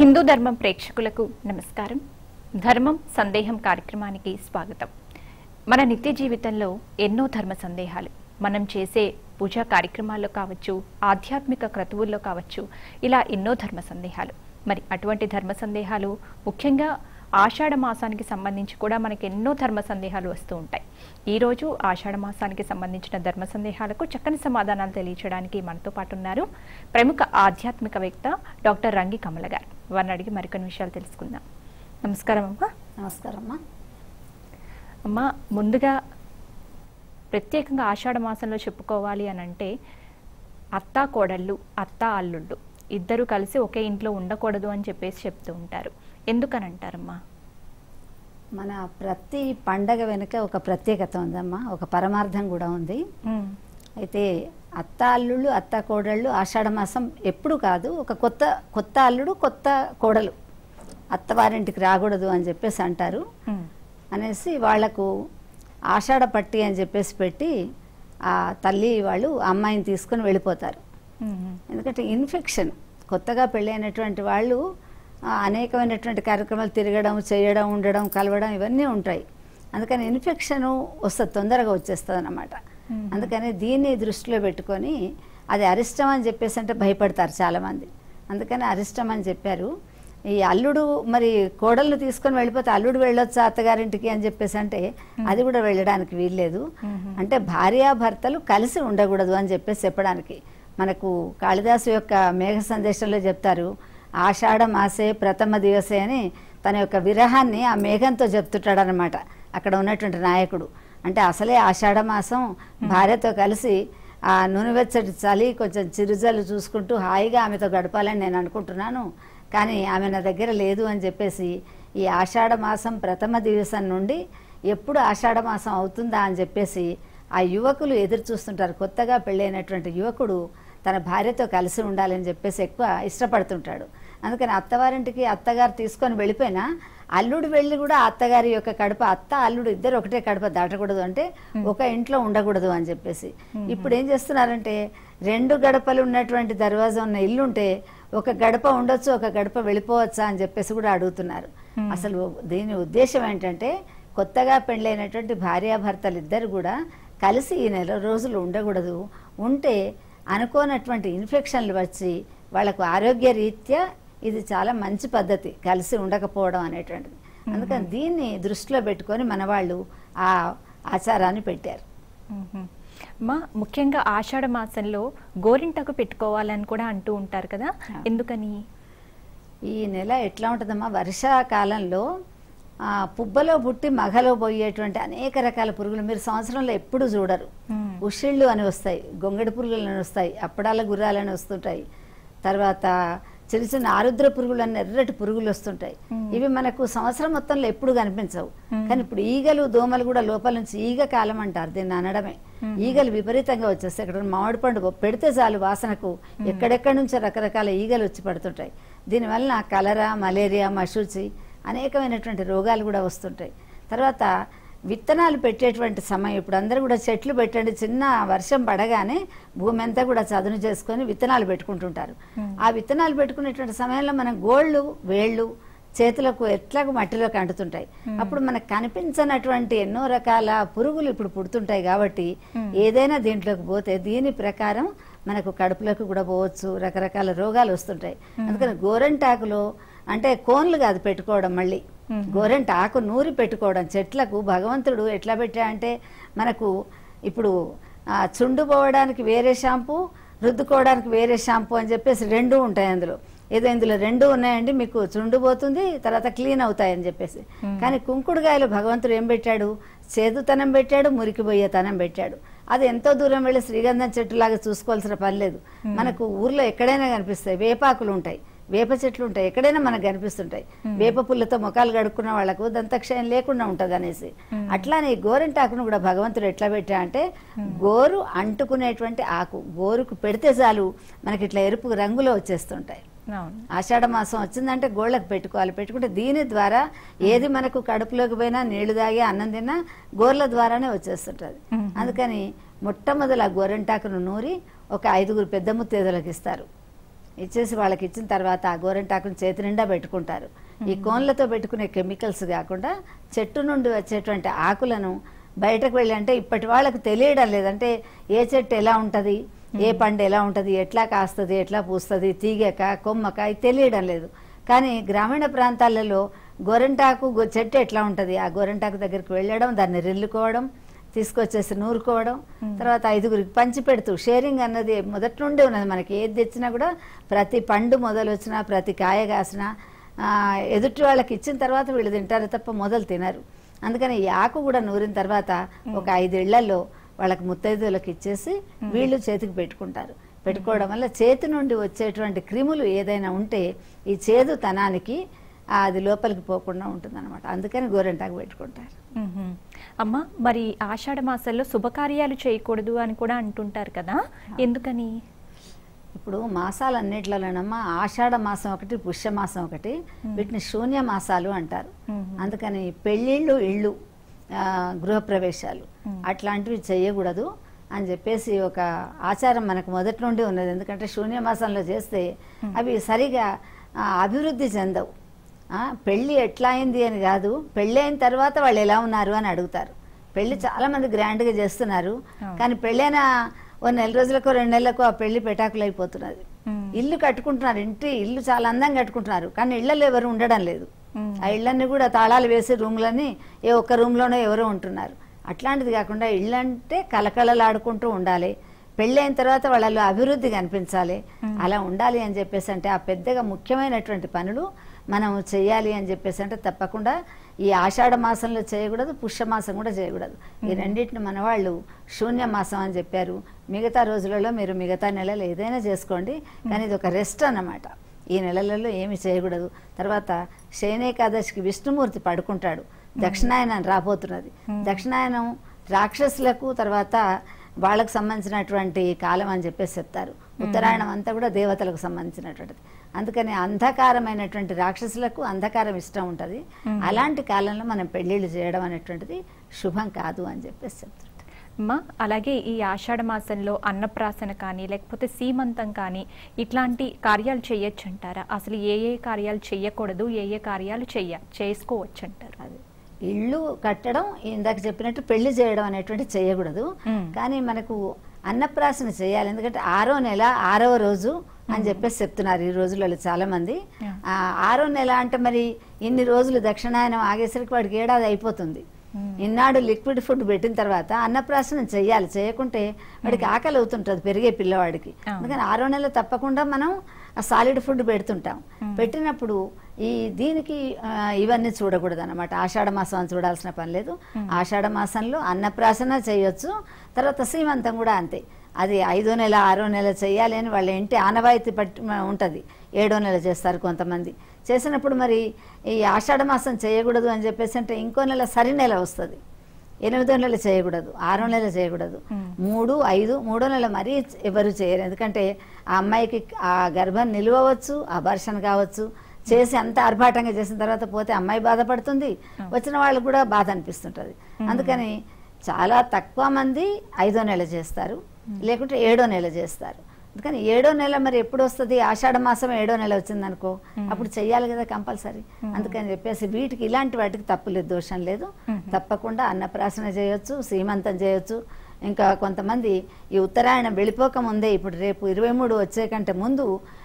హిందూ ధర్మం ప్రేక్షకులకు నమస్కారం. ధర్మం సందేహం కార్యక్రమానికి స్వాగతం. మన నిత్య జీవితంలో ఎన్నో ధర్మ సందేహాలు మనం చేసే పూజా కార్యక్రమాల్లో కావచ్చు, ఆధ్యాత్మిక క్రతువుల్లో కావచ్చు, ఇలా ఎన్నో ధర్మ సందేహాలు. మరి అటువంటి ధర్మ సందేహాలు ముఖ్యంగా ఆషాఢ మాసానికి సంబంధించి కూడా మనకి ఎన్నో ధర్మ సందేహాలు వస్తూ ఉంటాయి. ఈరోజు ఆషాఢ మాసానికి సంబంధించిన ధర్మ సందేహాలకు చక్కని సమాధానాలు తెలియచేయడానికి మనతో పాటు ఉన్నారు ప్రముఖ ఆధ్యాత్మికవేత్త డాక్టర్ రంగి కమల గారు. వారిని అడిగి మరికొన్ని విషయాలు తెలుసుకుందాం. నమస్కారం అమ్మా. నమస్కారమ్మా. అమ్మ, ముందుగా ప్రత్యేకంగా ఆషాఢ మాసంలో చెప్పుకోవాలి అని అంటే అత్తా కోడళ్ళు, అత్తా అల్లుళ్ళు ఇద్దరు కలిసి ఒకే ఇంట్లో ఉండకూడదు అని చెప్పేసి చెప్తూ ఉంటారు. ఎందుకని అంటారమ్మా? మన ప్రతి పండగ వెనుక ఒక ప్రత్యేకత ఉందమ్మా, ఒక పరమార్థం కూడా ఉంది. అయితే అత్త అల్లుళ్ళు, అత్త కోడళ్ళు ఆషాఢ మాసం ఎప్పుడు కాదు, ఒక కొత్త అల్లుడు, కొత్త కోడలు అత్తవారింటికి రాకూడదు అని చెప్పేసి అంటారు. అనేసి వాళ్లకు ఆషాఢ పట్టి అని చెప్పేసి పెట్టి ఆ తల్లి వాళ్ళు అమ్మాయిని తీసుకుని వెళ్ళిపోతారు. ఎందుకంటే ఇన్ఫెక్షన్, కొత్తగా పెళ్ళైనటువంటి వాళ్ళు అనేకమైనటువంటి కార్యక్రమాలు తిరగడం, చేయడం, ఉండడం, కలవడం ఇవన్నీ ఉంటాయి. అందుకని ఇన్ఫెక్షను వస్తుంది, తొందరగా వచ్చేస్తుంది అన్నమాట. అందుకని దీన్ని దృష్టిలో పెట్టుకొని అది అరిష్టం అని చెప్పేసి అంటే భయపడతారు చాలామంది. అందుకని అరిష్టం అని చెప్పారు. ఈ అల్లుడు మరి కోడళ్ళు తీసుకొని వెళ్ళిపోతే అల్లుడు వెళ్ళొచ్చు అత్తగారింటికి అని చెప్పేసి అంటే అది కూడా వెళ్ళడానికి వీల్లేదు. అంటే భార్యాభర్తలు కలిసి ఉండకూడదు అని చెప్పేసి చెప్పడానికి మనకు కాళిదాసు యొక్క మేఘ సందేశంలో చెప్తారు, ఆషాఢ మాసే ప్రథమ దివసే అని తన యొక్క విరహాన్ని ఆ మేఘంతో చెప్తుంటాడనమాట అక్కడ ఉన్నటువంటి నాయకుడు. అంటే అసలే ఆషాఢ మాసం భార్యతో కలిసి ఆ నునువెచ్చటి చలి, కొంచెం చిరుజలు చూసుకుంటూ హాయిగా ఆమెతో గడపాలని నేను అనుకుంటున్నాను, కానీ ఆమె నా దగ్గర లేదు అని చెప్పేసి ఈ ఆషాఢ మాసం ప్రథమ దివసం నుండి ఎప్పుడు ఆషాఢ మాసం అవుతుందా అని చెప్పేసి ఆ యువకులు ఎదురు చూస్తుంటారు. కొత్తగా పెళ్ళైనటువంటి యువకుడు తన భార్యతో కలిసి ఉండాలని చెప్పేసి ఎక్కువ ఇష్టపడుతుంటాడు. అందుకని అత్తవారింటికి అత్తగారు తీసుకొని వెళ్ళిపోయినా అల్లుడు వెళ్ళి కూడా అత్తగారి యొక్క కడప, అత్త అల్లుడు ఇద్దరు ఒకటే కడప దాటకూడదు, అంటే ఒక ఇంట్లో ఉండకూడదు అని చెప్పేసి. ఇప్పుడు ఏం చేస్తున్నారంటే రెండు గడపలు ఉన్నటువంటి దర్వాజా ఉన్న ఇల్లు ఉంటే ఒక గడప ఉండొచ్చు, ఒక గడప వెళ్ళిపోవచ్చా అని చెప్పేసి కూడా అడుగుతున్నారు. అసలు దీని ఉద్దేశం ఏంటంటే కొత్తగా పెళ్ళైనటువంటి భార్యాభర్తలు ఇద్దరు కూడా కలిసి ఈ నెల రోజులు ఉండకూడదు. ఉంటే అనుకోనటువంటి ఇన్ఫెక్షన్లు వచ్చి వాళ్ళకు ఆరోగ్య రీత్యా ఇది చాలా మంచి పద్ధతి కలిసి ఉండకపోవడం అనేటువంటిది. అందుకని దీన్ని దృష్టిలో పెట్టుకొని మన వాళ్ళు ఆ ఆచారాన్ని పెట్టారు. మా ముఖ్యంగా ఆషాఢ మాసంలో గోరింటకు పెట్టుకోవాలని కూడా అంటూ ఉంటారు కదా, ఎందుకని? ఈ నెల ఎట్లా ఉంటుందమ్మా, వర్షాకాలంలో పుబ్బలో పుట్టి మగలో పోయేటువంటి అనేక రకాల పురుగులు మీరు సంవత్సరంలో ఎప్పుడు చూడరు. ఉషిళ్ళు అని వస్తాయి, గొంగడి పురుగులు అని వస్తాయి, అప్పడాల గుర్రాలని వస్తుంటాయి, తర్వాత చిన్న చిన్న ఆరుద్ర పురుగులు అని ఎర్రటి పురుగులు వస్తుంటాయి. ఇవి మనకు సంవత్సరం మొత్తంలో ఎప్పుడు కనిపించవు. కానీ ఇప్పుడు ఈగలు, దోమలు కూడా లోపల నుంచి, ఈగ కాలం అంటారు దీన్ని అనడమే, ఈగలు విపరీతంగా వచ్చేస్తాయి. ఇక్కడ మామిడి పండు పెడితే చాలు వాసనకు ఎక్కడెక్కడి నుంచో రకరకాల ఈగలు వచ్చి పడుతుంటాయి. దీనివల్ల కలరా, మలేరియా, మశూచి అనేకమైనటువంటి రోగాలు కూడా వస్తుంటాయి. తర్వాత విత్తనాలు పెట్టేటువంటి సమయం, ఇప్పుడు అందరూ కూడా చెట్లు పెట్టండి, చిన్న వర్షం పడగానే భూమి అంతా కూడా చదును చేసుకొని విత్తనాలు పెట్టుకుంటుంటారు. ఆ విత్తనాలు పెట్టుకునేటువంటి సమయంలో మనం గోళ్ళు, వేళ్ళు చేతులకు ఎట్లాగో మట్టిలోకి అంటుతుంటాయి. అప్పుడు మనకు కనిపించినటువంటి ఎన్నో రకాల పురుగులు ఇప్పుడు పుడుతుంటాయి. కాబట్టి ఏదైనా దీంట్లోకి పోతే దీని ప్రకారం మనకు కడుపులోకి కూడా పోవచ్చు, రకరకాల రోగాలు వస్తుంటాయి. అందుకని గోరింటాకులో అంటే కోన్లు కాదు పెట్టుకోవడం, మళ్ళీ గోరింట ఆకు నూరి పెట్టుకోవడం. చెట్లకు భగవంతుడు ఎట్లా పెట్టాడంటే మనకు ఇప్పుడు చుండు పోవడానికి వేరే షాంపూ, రుద్దుకోవడానికి వేరే షాంపూ అని చెప్పేసి రెండు ఉంటాయి. అందులో ఏదో ఇందులో రెండు ఉన్నాయండి, మీకు చుండు పోతుంది, తర్వాత క్లీన్ అవుతాయని చెప్పేసి. కానీ కుంకుడుగాయలు భగవంతుడు ఏం పెట్టాడు, చేదుతనం పెట్టాడు, మురికిపోయేతనం పెట్టాడు. అది ఎంతో దూరం వెళ్ళి శ్రీగంధం చెట్టులాగా చూసుకోవాల్సిన పని లేదు. మనకు ఊర్లో ఎక్కడైనా కనిపిస్తాయి. వేపాకులు ఉంటాయి, వేప చెట్లు ఉంటాయి, ఎక్కడైనా మనకు కనిపిస్తుంటాయి. వేప పుల్లతో ముఖాలు కడుక్కున్న వాళ్ళకు దంతక్షయం లేకుండా ఉంటుంది అనేసి. అట్లానే ఈ గోరింటాకును కూడా భగవంతుడు ఎట్లా పెట్టా అంటే గోరు అంటుకునేటువంటి ఆకు, గోరుకు పెడితే చాలు మనకి ఇట్లా ఎరుపు రంగులో వచ్చేస్తుంటాయి. ఆషాఢ మాసం వచ్చిందంటే గోళ్ళకు పెట్టుకోవాలి. పెట్టుకుంటే దీని ద్వారా ఏది మనకు కడుపులోకి పోయినా, నీళ్లు తాగి, అన్నం తిన్నా గోర్ల ద్వారానే వచ్చేస్తుంటుంది. అందుకని మొట్టమొదలు ఆ గోరింటాకును నూరి ఒక 5 పెద్ద ముత్తేదలకు ఇస్తారు. ఇచ్చేసి వాళ్ళకి ఇచ్చిన తర్వాత ఆ గోరింటాకుని చేతి నిండా పెట్టుకుంటారు. ఈ కోన్లతో పెట్టుకునే కెమికల్స్ కాకుండా చెట్టు నుండి వచ్చేటువంటి ఆకులను బయటకు వెళ్ళి అంటే ఇప్పటి వాళ్ళకు తెలియడం లేదంటే ఏ చెట్టు ఎలా ఉంటుంది, ఏ పండు ఎలా ఉంటుంది, ఎట్లా కాస్తుంది, ఎట్లా పూస్తుంది, తీగక కొమ్మక ఇది తెలియడం లేదు. కానీ గ్రామీణ ప్రాంతాలలో గోరింటాకు చెట్టు ఎట్లా ఉంటుంది, ఆ గోరింటాకు దగ్గరికి వెళ్ళడం, దాన్ని రెల్లుకోవడం, తీసుకొచ్చేసి నూరుకోవడం, తర్వాత ఐదుగురికి పంచి పెడుతూ షేరింగ్ అన్నది మొదటి నుండి ఉన్నది. మనకి ఏది తెచ్చినా కూడా ప్రతి పండు మొదలు వచ్చినా ప్రతి కాయ కాసినా ఎదుటి వాళ్ళకి ఇచ్చిన తర్వాత వీళ్ళు తింటారు తప్ప మొదలు తినరు. అందుకని ఈ ఆకు కూడా నూరిన తర్వాత ఒక 5 ఏళ్లలో వాళ్ళకి ముత్తైదులకు ఇచ్చేసి వీళ్ళు చేతికి పెట్టుకుంటారు. పెట్టుకోవడం వల్ల చేతి నుండి వచ్చేటువంటి క్రిములు ఏదైనా ఉంటే ఈ చేదు తనానికి అది లోపలికి పోకుండా ఉంటుంది అనమాట. అందుకని గోరింటాకు పెట్టుకుంటారు. అమ్మ, మరి ఆషాఢ మాసంలో శుభకార్యాలు చేయకూడదు అని కూడా అంటుంటారు కదా, ఎందుకని? ఇప్పుడు మాసాలన్నిట్లలోనమ్మా ఆషాఢ మాసం ఒకటి, పుష్యమాసం ఒకటి, వీటిని శూన్య మాసాలు అంటారు. అందుకని పెళ్ళిళ్ళు, ఇళ్ళు, గృహప్రవేశాలు అట్లాంటివి చేయకూడదు అని చెప్పేసి ఒక ఆచారం మనకు మొదటి నుండి ఉన్నది. ఎందుకంటే శూన్యమాసంలో చేస్తే అవి సరిగా అభివృద్ధి చెందవు. పెళ్ళి ఎట్లా అయింది అని కాదు, పెళ్ళి అయిన తర్వాత వాళ్ళు ఎలా ఉన్నారు అని అడుగుతారు. పెళ్ళి చాలామంది గ్రాండ్గా చేస్తున్నారు, కానీ పెళ్ళైన 1 నెల రోజులకు 2 నెలలకు ఆ పెళ్లి పెటాకులు అయిపోతున్నది. ఇల్లు కట్టుకుంటున్నారు, ఇల్లు చాలా అందంగా కట్టుకుంటున్నారు, కానీ ఇళ్లలో ఎవరు ఉండడం లేదు. ఆ ఇళ్ళన్నీ కూడా తాళాలు వేసి రూమ్లని ఏ ఒక్క రూమ్లోనో ఎవరో ఉంటున్నారు. అట్లాంటిది కాకుండా ఇళ్ళంటే కలకలలాడుకుంటూ ఉండాలి. పెళ్ళి అయిన తర్వాత వాళ్ళలో అభివృద్ధి కనిపించాలి. అలా ఉండాలి అని చెప్పేసి అంటే ఆ పెద్దగా ముఖ్యమైనటువంటి పనులు మనం చేయాలి అని చెప్పేసి అంటే తప్పకుండా ఈ ఆషాఢ మాసంలో చేయకూడదు, పుష్యమాసం కూడా చేయకూడదు. ఈ రెండింటిని మన వాళ్ళు శూన్య మాసం అని చెప్పారు. మిగతా రోజులలో మీరు మిగతా నెలలు ఏదైనా చేసుకోండి, కానీ ఇది ఒక రెస్ట్ అన్నమాట. ఈ నెలలలో ఏమి చేయకూడదు. తర్వాత శయనేకాదశికి విష్ణుమూర్తి పడుకుంటాడు. దక్షిణాయనం రాబోతున్నది. దక్షిణాయనం రాక్షసులకు తర్వాత వాళ్ళకు సంబంధించినటువంటి కాలం అని చెప్పేసి చెప్తారు. ఉత్తరాయణం అంతా కూడా దేవతలకు సంబంధించినటువంటిది. అందుకని అంధకారమైనటువంటి రాక్షసులకు అంధకారం ఇష్టం ఉంటుంది. అలాంటి కాలంలో మనం పెళ్ళిళ్ళు చేయడం అనేటువంటిది శుభం కాదు అని చెప్పేసి చెప్తారు. అలాగే ఈ ఆషాఢ మాసంలో అన్నప్రాసన కానీ లేకపోతే సీమంతం కానీ ఇట్లాంటి కార్యాలు చేయొచ్చు అంటారా? అసలు ఏ ఏ కార్యాలు చేయకూడదు, ఏ ఏ కార్యాలు చేసుకోవచ్చు అంటారు? అది ఇల్లు కట్టడం, ఇందాక చెప్పినట్టు పెళ్లి చేయడం అనేటువంటి చేయకూడదు. కానీ మనకు అన్నప్రాసన చేయాలి. ఎందుకంటే 6వ నెల 6వ రోజు అని చెప్పేసి చెప్తున్నారు ఈ రోజులలో చాలా మంది. 6వ నెల అంటే మరి ఇన్ని రోజులు దక్షిణాయనం ఆగేసరికి వాడికి 1 ఏడాది అయిపోతుంది. ఇన్నాడు లిక్విడ్ ఫుడ్ పెట్టిన తర్వాత అన్నప్రాసనం చేయాలి. చేయకుంటే వాడికి ఆకలి అవుతుంటుంది పెరిగే పిల్లవాడికి. అందుకని 6వ నెల తప్పకుండా మనం సాలిడ్ ఫుడ్ పెడుతుంటాం. పెట్టినప్పుడు ఈ దీనికి ఇవన్నీ చూడకూడదు అనమాట. ఆషాఢ మాసం చూడాల్సిన పని లేదు. ఆషాఢ మాసంలో అన్నప్రాసన చేయొచ్చు. తర్వాత సీమంతం కూడా అంతే. అది 5వ నెల 6వ నెల చేయాలి అని వాళ్ళ ఇంటి ఆనవాయితీ పట్టి ఉంటుంది. 7వ నెల చేస్తారు కొంతమంది. చేసినప్పుడు మరి ఈ ఆషాఢ మాసం చేయకూడదు అని చెప్పేసి అంటే ఇంకో నెల సరి నెల వస్తుంది. 8వ నెల చేయకూడదు, 6వ నెల చేయకూడదు, 3, 5, 3వ నెల మరీ ఎవరు చేయరు. ఎందుకంటే ఆ అమ్మాయికి ఆ గర్భం నిలవచ్చు, అబార్షన్ కావచ్చు. చేసి అంత ఆర్భాటంగా చేసిన తర్వాత పోతే అమ్మాయి బాధపడుతుంది, వచ్చిన వాళ్ళకు కూడా బాధ అనిపిస్తుంటుంది. అందుకని చాలా తక్కువ మంది 5వ నెల చేస్తారు, లేకుంటే 7వ నెల చేస్తారు. అందుకని 7వ నెల మరి ఎప్పుడు వస్తుంది? ఆషాఢ మాసం 7వ నెల వచ్చింది అనుకో, అప్పుడు చెయ్యాలి కదా కంపల్సరీ. అందుకని చెప్పేసి వీటికి ఇలాంటి వాటికి తప్పులేదు, దోషం లేదు. తప్పకుండా అన్నప్రాసన చేయొచ్చు, సీమంతం చేయొచ్చు. ఇంకా కొంతమంది ఈ ఉత్తరాయణం వెళ్ళిపోక ముందే, ఇప్పుడు రేపు 23 వచ్చే కంటే ముందు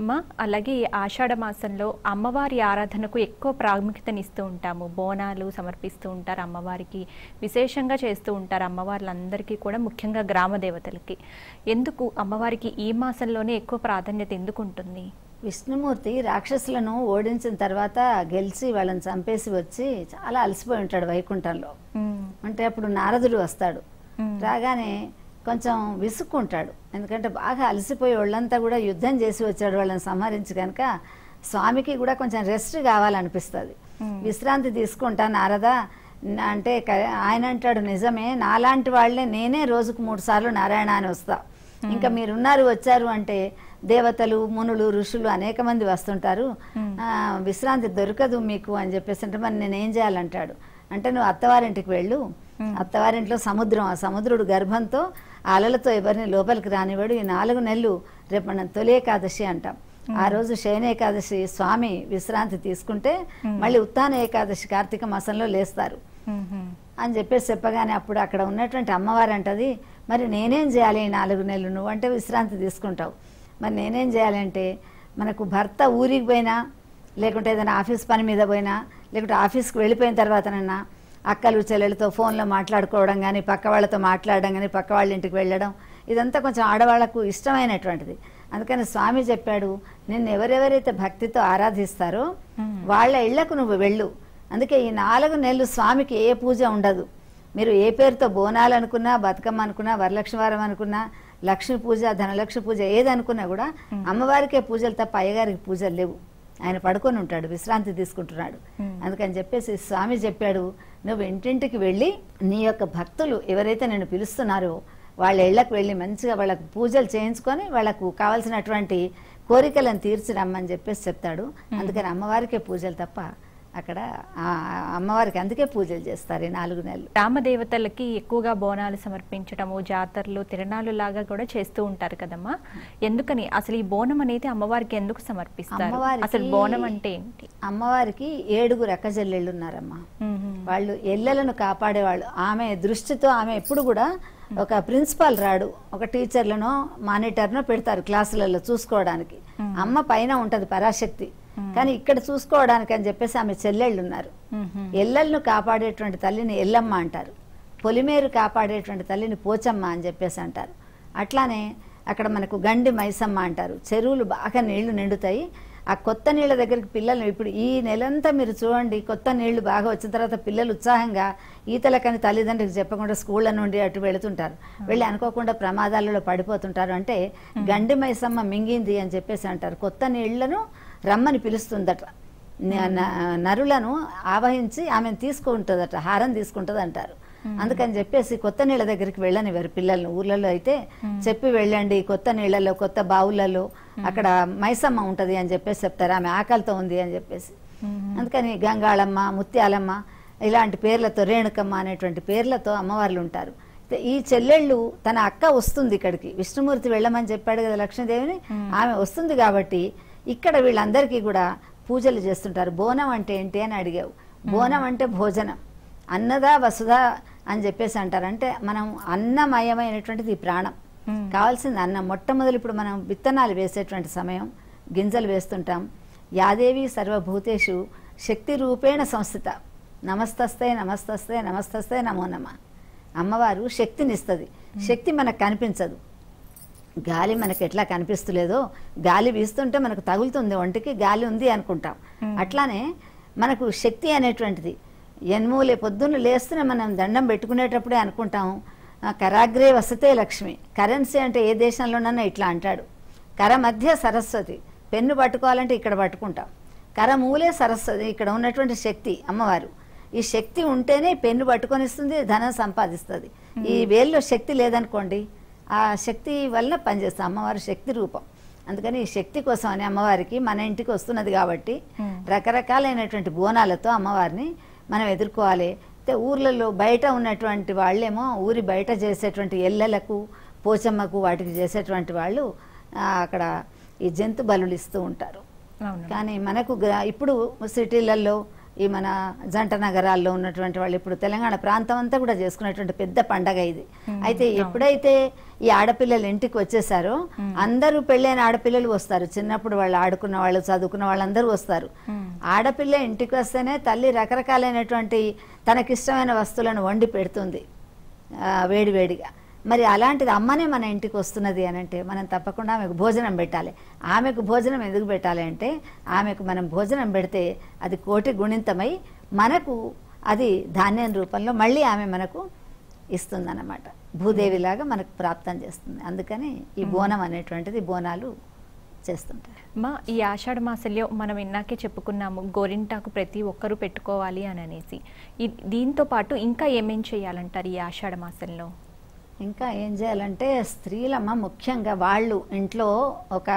అమ్మ, అలాగే ఆషాఢ మాసంలో అమ్మవారి ఆరాధనకు ఎక్కువ ప్రాముఖ్యతనిస్తూ ఉంటాము. బోనాలు సమర్పిస్తూ ఉంటారు అమ్మవారికి, విశేషంగా చేస్తూ ఉంటారు అమ్మవార్లందరికీ కూడా, ముఖ్యంగా గ్రామ దేవతలకి. ఎందుకు అమ్మవారికి ఈ మాసంలోనే ఎక్కువ ప్రాధాన్యత ఎందుకు ఉంటుంది? విష్ణుమూర్తి రాక్షసులను ఓడించిన తర్వాత గెలిచి వాళ్ళని చంపేసి వచ్చి చాలా అలసిపోయి ఉంటాడు వైకుంఠంలో. అంటే అప్పుడు నారదుడు వస్తాడు. రాగానే కొంచెం విసుక్కుంటాడు. ఎందుకంటే బాగా అలసిపోయి వాళ్ళంతా కూడా యుద్ధం చేసి వచ్చాడు వాళ్ళని సంహరించి. కనుక స్వామికి కూడా కొంచెం రెస్ట్ కావాలనిపిస్తుంది. విశ్రాంతి తీసుకుంటా నారదా అంటే ఆయన అంటాడు, నిజమే, నాలాంటి వాళ్ళే నేనే రోజుకు 3 సార్లు నారాయణ అని వస్తా. ఇంకా మీరున్నారు వచ్చారు అంటే దేవతలు మునులు ఋషులు అనేక మంది వస్తుంటారు, విశ్రాంతి దొరకదు మీకు అని చెప్పేసి అంటే మరి నేనేం చేయాలంటాడు అంటే, నువ్వు అత్తవారింటికి వెళ్ళు, అత్తవారింట్లో సముద్రం, ఆ సముద్రుడు గర్భంతో అలలతో ఎవరిని లోపలికి రానివాడు, ఈ 4 నెలలు రేపు మనం తొలి ఏకాదశి అంటాం, ఆ రోజు శయన ఏకాదశి స్వామి విశ్రాంతి తీసుకుంటే మళ్ళీ ఉత్తాన ఏకాదశి కార్తీక మాసంలో లేస్తారు అని చెప్పేసి చెప్పగానే అప్పుడు అక్కడ ఉన్నటువంటి అమ్మవారు అంటది, మరి నేనేం చేయాలి ఈ 4 నెలలు, నువ్వంటే విశ్రాంతి తీసుకుంటావు, మరి నేనేం చేయాలంటే మనకు భర్త ఊరికి పోయినా లేకుంటే ఏదైనా ఆఫీస్ పని మీద పోయినా లేకుంటే ఆఫీస్కి వెళ్ళిపోయిన తర్వాతనన్నా అక్కలు చెల్లెలతో ఫోన్లో మాట్లాడుకోవడం కానీ పక్క వాళ్ళతో మాట్లాడడం కానీ పక్క వాళ్ళ ఇంటికి వెళ్ళడం ఇదంతా కొంచెం ఆడవాళ్లకు ఇష్టమైనటువంటిది. అందుకని స్వామి చెప్పాడు, నిన్ను ఎవరెవరైతే భక్తితో ఆరాధిస్తారో వాళ్ళ ఇళ్లకు నువ్వు వెళ్ళు, అందుకే ఈ 4 నెలలు స్వామికి ఏ పూజ ఉండదు, మీరు ఏ పేరుతో బోనాలు అనుకున్నా బతుకమ్మ అనుకున్నా వరలక్ష్మీవారం అనుకున్నా లక్ష్మీ పూజ ధనలక్ష్మి పూజ ఏదనుకున్నా కూడా అమ్మవారికే పూజలు తప్ప అయ్యగారికి పూజలు లేవు, ఆయన పడుకొని ఉంటాడు విశ్రాంతి తీసుకుంటున్నాడు. అందుకని చెప్పేసి స్వామి చెప్పాడు, నువ్వు ఇంటింటికి వెళ్ళి నీ యొక్క భక్తులు ఎవరైతే నేను పిలుస్తున్నారో వాళ్ళ ఇళ్లకు వెళ్ళి మంచిగా వాళ్ళకు పూజలు చేయించుకొని వాళ్ళకు కావాల్సినటువంటి కోరికలను తీర్చి రమ్మని చెప్పేసి చెప్తాడు. అందుకని అమ్మవారికే పూజలు తప్ప అక్కడ అమ్మవారికి అందుకే పూజలు చేస్తారు ఈ 4 నెలలు. రామదేవతలకి ఎక్కువగా బోనాలు సమర్పించటము, జాతరలు తిరణాలు లాగా కూడా చేస్తూ ఉంటారు కదమ్మా, ఎందుకని అసలు ఈ బోనం అనేది అమ్మవారికి ఎందుకు సమర్పిస్తారు, అసలు బోనం అంటే ఏంటి? అమ్మవారికి 7 అక్కజెల్లెళ్ళు ఉన్నారమ్మా, వాళ్ళు ఎల్లెలను కాపాడేవాళ్ళు, ఆమె దృష్టితో ఆమె ఎప్పుడు కూడా ఒక ప్రిన్సిపాల్ రాడు, ఒక టీచర్లను మానిటర్ను పెడతారు క్లాసులలో చూసుకోవడానికి, అమ్మ పైన ఉంటది పరాశక్తి, కానీ ఇక్కడ చూసుకోవడానికి అని చెప్పేసి ఆమె చెల్లెళ్ళు ఉన్నారు. ఎల్లెళ్ళను కాపాడేటువంటి తల్లిని ఎల్లమ్మ అంటారు, పొలిమేరు కాపాడేటువంటి తల్లిని పోచమ్మ అని చెప్పేసి అంటారు, అట్లానే అక్కడ మనకు గండి మైసమ్మ అంటారు. చెరువులు బాగా నీళ్లు నిండుతాయి, ఆ కొత్త నీళ్ళ దగ్గరికి పిల్లలు ఇప్పుడు ఈ నెలంతా మీరు చూడండి, కొత్త నీళ్లు బాగా వచ్చిన తర్వాత పిల్లలు ఉత్సాహంగా ఈతలకని తల్లిదండ్రులకు చెప్పకుండా స్కూళ్ళ నుండి అటు వెళుతుంటారు, వెళ్ళి అనుకోకుండా ప్రమాదాలలో పడిపోతుంటారు. అంటే గండి మైసమ్మ మింగింది అని చెప్పేసి అంటారు, కొత్త నీళ్లను రమ్మని పిలుస్తుందట, నరులను ఆవహించి ఆమెను తీసుకుంటుందట, హారం తీసుకుంటుంది అంటారు. అందుకని చెప్పేసి కొత్త నీళ్ళ దగ్గరికి వెళ్ళనివారు పిల్లలను, ఊర్లలో అయితే చెప్పి వెళ్ళండి కొత్త నీళ్లలో కొత్త బావులలో అక్కడ మైసమ్మ ఉంటది అని చెప్పేసి చెప్తారు, ఆమె ఆకలితో ఉంది అని చెప్పేసి. అందుకని గంగాళమ్మ ముత్యాలమ్మ ఇలాంటి పేర్లతో రేణుకమ్మ అనేటువంటి పేర్లతో అమ్మవార్లు ఉంటారు. ఈ చెల్లెళ్ళు తన అక్క వస్తుంది ఇక్కడికి, విష్ణుమూర్తి వెళ్ళమని చెప్పాడు కదా లక్ష్మీదేవిని, ఆమె వస్తుంది కాబట్టి ఇక్కడ వీళ్ళందరికీ కూడా పూజలు చేస్తుంటారు. బోనం అంటే ఏంటి అని అడిగావు, బోనం అంటే భోజనం, అన్నదా వసుధ అని చెప్పేసి అంటారు, అంటే మనం అన్నమయమైనటువంటిది ప్రాణం, కావాల్సింది అన్నం. మొట్టమొదలు ఇప్పుడు మనం విత్తనాలు వేసేటువంటి సమయం గింజలు వేస్తుంటాం, యాదేవి సర్వభూతేషు శక్తి రూపేణ సంస్థిత నమస్తస్తే నమస్తస్తే నమస్తస్తే నమో నమ. అమ్మవారు శక్తినిస్తుంది, శక్తి మనకు కనిపించదు, గాలి మనకు ఎట్లా కనిపిస్తలేదో గాలి వీస్తుంటే మనకు తగులుతుంది ఒంటికి, గాలి ఉంది అనుకుంటాం, అట్లానే మనకు శక్తి అనేటువంటిది ఎన్మూలే పొద్దున్న లేస్తూనే మనం దండం పెట్టుకునేటప్పుడే అనుకుంటాం కరాగ్రే వసతే లక్ష్మి, కరెన్సీ అంటే ఏ దేశంలోనన్నా ఇట్లా అంటాడు, కర మధ్య సరస్వతి, పెన్ను పట్టుకోవాలంటే ఇక్కడ పట్టుకుంటాం, కరమూలే సరస్వతి, ఇక్కడ ఉన్నటువంటి శక్తి అమ్మవారు, ఈ శక్తి ఉంటేనే పెన్ను పట్టుకొనిస్తుంది ధనం సంపాదిస్తుంది, ఈ వేల్లో శక్తి లేదనుకోండి ఆ శక్తి వల్ల పనిచేస్తాం, అమ్మవారు శక్తి రూపం. అందుకని ఈ శక్తి కోసం అని అమ్మవారికి మన ఇంటికి వస్తున్నది కాబట్టి రకరకాలైనటువంటి బోనాలతో అమ్మవారిని మనం ఎదుర్కోవాలి. అయితే ఊర్లలో బయట ఉన్నటువంటి వాళ్ళేమో ఊరి బయట చేసేటువంటి ఎల్లెలకు పోచమ్మకు వాటికి చేసేటువంటి వాళ్ళు అక్కడ ఈ జంతు బలులు ఇస్తూ ఉంటారు, కానీ మనకు ఇప్పుడు సిటీలలో ఈ మన జంట నగరాల్లో ఉన్నటువంటి వాళ్ళు ఇప్పుడు తెలంగాణ ప్రాంతం అంతా కూడా చేసుకునేటువంటి పెద్ద పండగ ఇది. అయితే ఎప్పుడైతే ఈ ఆడపిల్లలు ఇంటికి వచ్చేసారో అందరూ పెళ్ళైన ఆడపిల్లలు వస్తారు, చిన్నప్పుడు వాళ్ళు ఆడుకున్న వాళ్ళు చదువుకున్న వాళ్ళందరూ వస్తారు. ఆడపిల్ల ఇంటికి వస్తేనే తల్లి రకరకాలైనటువంటి తనకిష్టమైన వస్తువులను వండి పెడుతుంది వేడివేడిగా, మరి అలాంటిది అమ్మనే మన ఇంటికి వస్తున్నది అని అంటే మనం తప్పకుండా ఆమెకు భోజనం పెట్టాలి. ఆమెకు భోజనం ఎందుకు పెట్టాలి అంటే ఆమెకు మనం భోజనం పెడితే అది కోటి గుణింతమై మనకు అది ధాన్యం రూపంలో మళ్ళీ ఆమె మనకు ఇస్తుందన్నమాట, భూదేవిలాగా మనకు ప్రాప్తం చేస్తుంది. అందుకని ఈ బోనం అనేటువంటిది బోనాలు చేస్తుంటారు. మా ఈ ఆషాఢ మాసంలో మనం ఇన్నాకే చెప్పుకున్నాము గోరింటాకు ప్రతి ఒక్కరూ పెట్టుకోవాలి అని అనేసి, దీంతో పాటు ఇంకా ఏమేం చేయాలంటారు ఈ ఆషాఢ మాసంలో? ఈ ఇంకా ఏం చేయాలంటే స్త్రీలమ్మ ముఖ్యంగా వాళ్ళు ఇంట్లో ఒక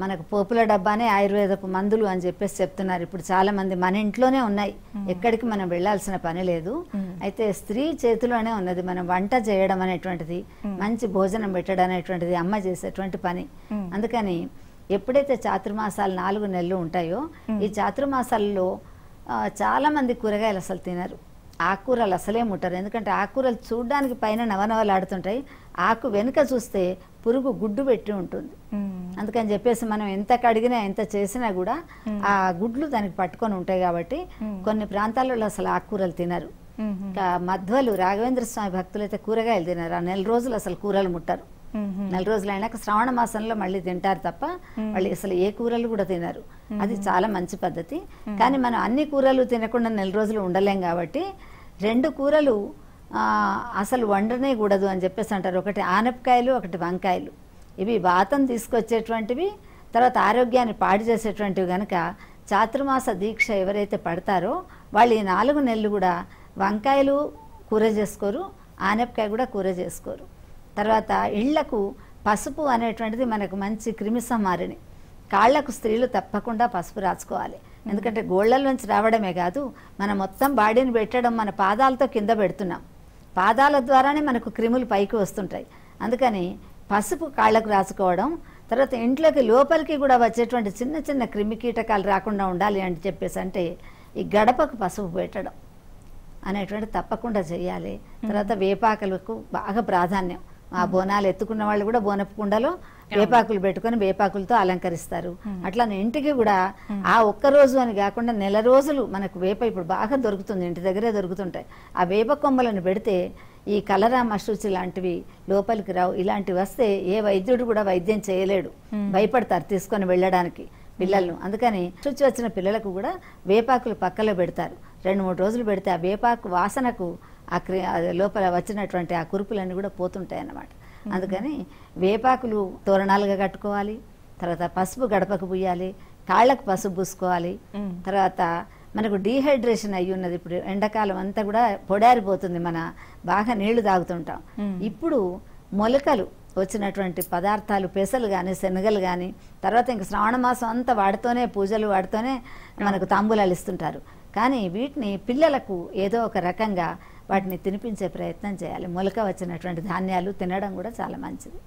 మనకు పోపుల డబ్బానే ఆయుర్వేదపు మందులు అని చెప్పేసి చెప్తున్నారు ఇప్పుడు చాలా మంది మన ఇంట్లోనే ఉన్నాయి ఎక్కడికి మనం వెళ్ళాల్సిన పని లేదు అయితే స్త్రీ చేతిలోనే ఉన్నది మనం వంట చేయడం అనేటువంటిది మంచి భోజనం పెట్టడం అనేటువంటిది అమ్మ చేసేటువంటి పని అందుకని ఎప్పుడైతే చాతుర్మాసాలు 4 నెలలు ఉంటాయో ఈ చాతుర్మాసాల్లో చాలా మంది కూరగాయలు అసలు తినరు ఆకుకూరలు అసలే ముట్టరు ఎందుకంటే ఆకుకూరలు చూడడానికి పైన నవనవలాడుతుంటాయి ఆకు వెనుక చూస్తే పురుగు గుడ్డు పెట్టి ఉంటుంది అందుకని చెప్పేసి మనం ఎంత కడిగినా ఎంత చేసినా కూడా ఆ గుడ్లు దానికి పట్టుకొని ఉంటాయి కాబట్టి కొన్ని ప్రాంతాలలో అసలు ఆకుకూరలు తినరు మధ్వలు రాఘవేంద్ర స్వామి భక్తులు అయితే కూరగాయలు తినరు ఆ నెల రోజులు అసలు కూరలు ముట్టరు నెల రోజులు అయినాక శ్రావణ మాసంలో మళ్ళీ తింటారు తప్ప వాళ్ళు అసలు ఏ కూరలు కూడా తినరు అది చాలా మంచి పద్ధతి కానీ మనం అన్ని కూరలు తినకుండా నెల రోజులు ఉండలేం కాబట్టి 2 కూరలు అసలు వండనే కూడదు అని చెప్పేసి అంటారు ఒకటి ఆనపకాయలు ఒకటి వంకాయలు ఇవి వాతం తీసుకొచ్చేటువంటివి తర్వాత ఆరోగ్యాన్ని పాడు చేసేటువంటివి కనుక చాతుర్మాస దీక్ష ఎవరైతే పడతారో వాళ్ళు ఈ 4 నెలలు కూడా వంకాయలు కూర చేసుకోరు ఆనపకాయ కూడా కూర చేసుకోరు తర్వాత ఇళ్లకు పసుపు అనేటువంటిది మనకు మంచి క్రిమిసంహారిణి కాళ్లకు స్త్రీలు తప్పకుండా పసుపు రాసుకోవాలి ఎందుకంటే గోళ్ళల నుంచి రావడమే కాదు మనం మొత్తం బాడీని పెట్టడం మన పాదాలతో కింద పెడుతున్నాం పాదాల ద్వారానే మనకు క్రిములు పైకి వస్తుంటాయి అందుకని పసుపు కాళ్లకు రాసుకోవడం తర్వాత ఇంట్లోకి లోపలికి కూడా వచ్చేటువంటి చిన్న చిన్న క్రిమి కీటకాలు రాకుండా ఉండాలి అని చెప్పేసి అంటే ఈ గడపకు పసుపు పెట్టడం అనేటువంటి తప్పకుండా చేయాలి తర్వాత వేపాకులకు బాగా ప్రాధాన్యం ఆ బోనాలు ఎత్తుకున్న వాళ్ళు కూడా బోనపు కుండలో వేపాకులు పెట్టుకొని వేపాకులతో అలంకరిస్తారు అట్లానే ఇంటికి కూడా ఆ ఒక్క రోజు అని కాకుండా నెల రోజులు మనకు వేప ఇప్పుడు బాగా దొరుకుతుంది ఇంటి దగ్గరే దొరుకుతుంటాయి ఆ వేప కొమ్మలను పెడితే ఈ కలరా మశూచి లాంటివి లోపలికి రావు ఇలాంటివి వస్తే ఏ వైద్యుడు కూడా వైద్యం చేయలేడు భయపడతారు తీసుకొని వెళ్ళడానికి పిల్లలను అందుకని శుచి వచ్చిన పిల్లలకు కూడా వేపాకులు పక్కలో పెడతారు 2-3 రోజులు పెడితే ఆ వేపాకు వాసనకు ఆ లోపల వచ్చినటువంటి ఆ కురుపులన్నీ కూడా పోతుంటాయి అన్నమాట అందుకని వేపాకులు తోరణాలుగా కట్టుకోవాలి తర్వాత పసుపు గడపకు పూయాలి కాళ్ళకు పసుపు పూసుకోవాలి తర్వాత మనకు డీహైడ్రేషన్ అయ్యి ఉన్నది ఇప్పుడు ఎండాకాలం అంతా కూడా పొడారిపోతుంది మన బాగా నీళ్లు తాగుతుంటాం ఇప్పుడు మొలకలు వచ్చినటువంటి పదార్థాలు పెసలు కానీ శనగలు కానీ తర్వాత ఇంక శ్రావణ మాసం అంతా వాడుతూనే పూజలు వాడుతూనే మనకు తాంబూలాలు ఇస్తుంటారు కానీ వీటిని పిల్లలకు ఏదో ఒక రకంగా వాటిని తినిపించే ప్రయత్నం చేయాలి మొలక వచ్చినటువంటి ధాన్యాలు తినడం కూడా చాలా మంచిది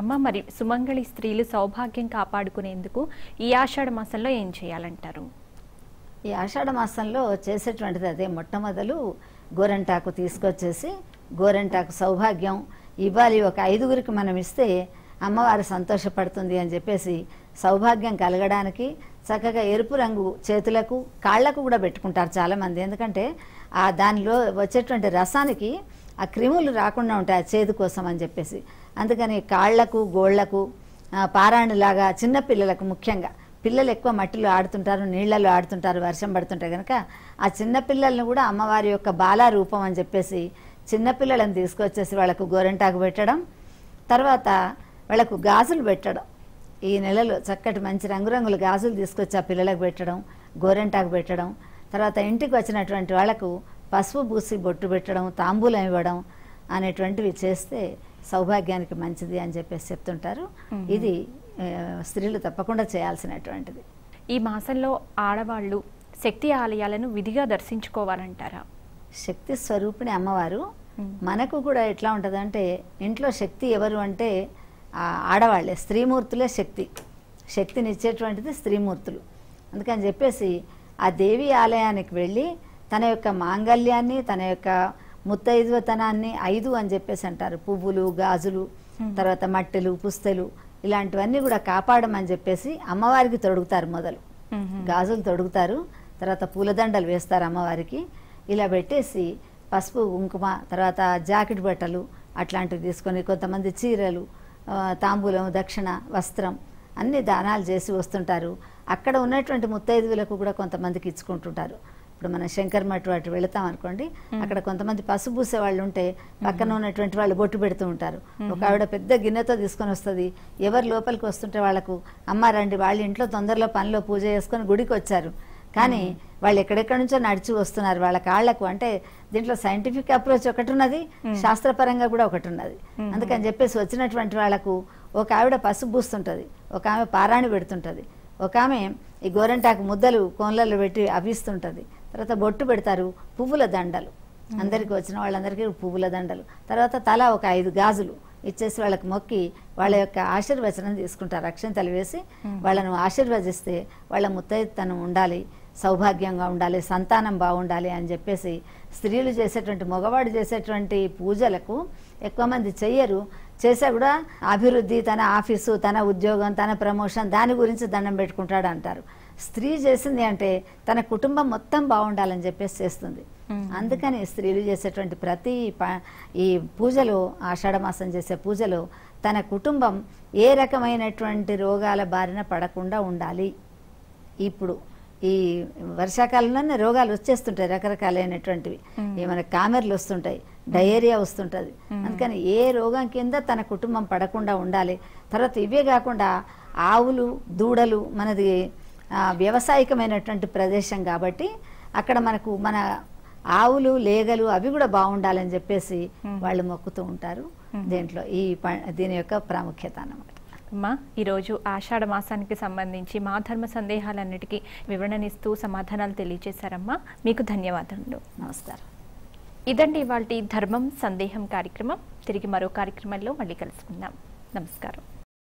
అమ్మ మరి సుమంగళి స్త్రీలు సౌభాగ్యం కాపాడుకునేందుకు ఈ ఆషాఢ మాసంలో ఏం చేయాలంటారు ఈ ఆషాఢ మాసంలో చేసేటువంటిది అదే మొట్టమొదలు గోరంటాకు తీసుకొచ్చేసి గోరంటాకు సౌభాగ్యం ఇవ్వాలి ఒక 5గురికి మనం ఇస్తే అమ్మవారు సంతోషపడుతుంది అని చెప్పేసి సౌభాగ్యం కలగడానికి చక్కగా ఎరుపు రంగు చేతులకు కాళ్లకు కూడా పెట్టుకుంటారు చాలామంది ఎందుకంటే ఆ దానిలో వచ్చేటువంటి రసానికి ఆ క్రిములు రాకుండా ఉంటాయి చేదు కోసం అని చెప్పేసి అందుకని కాళ్లకు గోళ్లకు పారాణులాగా చిన్నపిల్లలకు ముఖ్యంగా పిల్లలు ఎక్కువ మట్టిలో ఆడుతుంటారు నీళ్లలో ఆడుతుంటారు వర్షం పడుతుంటాయి కనుక ఆ చిన్నపిల్లలను కూడా అమ్మవారి యొక్క బాల రూపం అని చెప్పేసి చిన్నపిల్లలను తీసుకొచ్చేసి వాళ్ళకు గోరింటాకు పెట్టడం తర్వాత వాళ్ళకు గాజులు పెట్టడం ఈ నెలలో చక్కటి మంచి రంగురంగుల గాజులు తీసుకొచ్చి ఆ పిల్లలకు పెట్టడం గోరింటాకు పెట్టడం తర్వాత ఇంటికి వచ్చినటువంటి వాళ్ళకు పసుపు పూసి బొట్టు పెట్టడం తాంబూలం ఇవ్వడం అనేటువంటివి చేస్తే సౌభాగ్యానికి మంచిది అని చెప్పేసి చెప్తుంటారు ఇది స్త్రీలు తప్పకుండా చేయాల్సినటువంటిది ఈ మాసంలో ఆడవాళ్ళు శక్తి ఆలయాలను విధిగా దర్శించుకోవాలంటారా శక్తి స్వరూపిణి అమ్మవారు మనకు కూడా ఎట్లా ఉంటుందంటే ఇంట్లో శక్తి ఎవరు అంటే ఆడవాళ్లే స్త్రీమూర్తులే శక్తినిచ్చేటువంటిది స్త్రీమూర్తులు అందుకని చెప్పేసి ఆ దేవి ఆలయానికి వెళ్ళి తన యొక్క మాంగళ్యాన్ని తన యొక్క ముత్తైదువతనాన్ని 5 అని చెప్పేసి అంటారు పువ్వులు గాజులు తర్వాత మట్టెలు పుస్తెలు ఇలాంటివన్నీ కూడా కాపాడమని చెప్పేసి అమ్మవారికి తొడుగుతారు మొదలు గాజులు తొడుగుతారు తర్వాత పూలదండలు వేస్తారు అమ్మవారికి ఇలా పెట్టేసి పసుపు కుంకుమ తర్వాత జాకెట్ బట్టలు అట్లాంటివి తీసుకొని కొంతమంది చీరలు తాంబూలం దక్షిణ వస్త్రం అన్ని దానాలు చేసి వస్తుంటారు అక్కడ ఉన్నటువంటి ముత్తైదువులకు కూడా కొంతమందికి ఇచ్చుకుంటుంటారు ఇప్పుడు మనం శంకర్ మఠ వాటి వెళతాం అనుకోండి అక్కడ కొంతమంది పసుపు పూసే వాళ్ళు ఉంటే పక్కన ఉన్నటువంటి వాళ్ళు బొట్టు పెడుతూ ఉంటారు ఒక ఆవిడ పెద్ద గిన్నెతో తీసుకొని వస్తుంది ఎవరు లోపలికి వస్తుంటే వాళ్ళకు అమ్మ రండి వాళ్ళ ఇంట్లో తొందరలో పనిలో పూజ చేసుకొని గుడికి వచ్చారు కానీ వాళ్ళు ఎక్కడెక్కడ నుంచో నడిచి వస్తున్నారు వాళ్ళ కాళ్ళకు అంటే దీంట్లో సైంటిఫిక్ అప్రోచ్ ఒకటి ఉన్నది శాస్త్రపరంగా కూడా ఒకటి ఉన్నది అందుకని చెప్పేసి వచ్చినటువంటి వాళ్ళకు ఒక ఆవిడ పసుపు పూస్తుంటది ఒక ఆమె పారాణి పెడుతుంటది ఒక ఆమె ఈ గోరంటాకు ముద్దలు కోన్లలో పెట్టి అభిస్తుంటది తర్వాత బొట్టు పెడతారు పువ్వుల దండలు అందరికి వచ్చిన వాళ్ళందరికీ పువ్వుల దండలు తర్వాత తల ఒక 5 గాజులు ఇచ్చేసి వాళ్ళకి మొక్కి వాళ్ళ యొక్క ఆశీర్వచనం తీసుకుంటారు అక్షంతలు వేసి వాళ్ళను ఆశీర్వదిస్తే వాళ్ళ ముత్తైదుతనం ఉండాలి సౌభాగ్యంగా ఉండాలి సంతానం బాగుండాలి అని చెప్పేసి స్త్రీలు చేసేటువంటి మగవాడు చేసేటువంటి పూజలకు ఎక్కువ మంది చేయరు చేసా కూడా అభివృద్ధి తన ఆఫీసు తన ఉద్యోగం తన ప్రమోషన్ దాని గురించి దండం పెట్టుకుంటాడు అంటారు స్త్రీ చేసింది అంటే తన కుటుంబం మొత్తం బాగుండాలని చెప్పేసి చేస్తుంది అందుకని స్త్రీలు చేసేటువంటి ప్రతి ఈ పూజలో ఆషాఢమాసం చేసే పూజలో తన కుటుంబం ఏ రకమైనటువంటి రోగాల బారిన పడకుండా ఉండాలి ఇప్పుడు ఈ వర్షాకాలంలోనే రోగాలు వచ్చేస్తుంటాయి రకరకాలైనటువంటివి ఏమైనా కామెర్లు వస్తుంటాయి డయేరియా వస్తుంటుంది అందుకని ఏ రోగం కింద తన కుటుంబం పడకుండా ఉండాలి తర్వాత ఇవే కాకుండా ఆవులు దూడలు మనది వ్యవసాయకమైనటువంటి ప్రదేశం కాబట్టి అక్కడ మనకు మన ఆవులు లేగలు అవి కూడా బాగుండాలని చెప్పేసి వాళ్ళు మొక్కుతూ ఉంటారు దీంట్లో ఈ దీని యొక్క ప్రాముఖ్యత అన్నమాట మా ఈరోజు ఆషాఢ మాసానికి సంబంధించి మా ధర్మ సందేహాలన్నిటికీ వివరణనిస్తూ సమాధానాలు తెలియజేశారమ్మా మీకు ధన్యవాదాలు నమస్కారం ఇదండి ఇవాల్టి ధర్మం సందేహం కార్యక్రమం తిరిగి మరో కార్యక్రమంలో మళ్ళీ కలుసుకుందాం నమస్కారం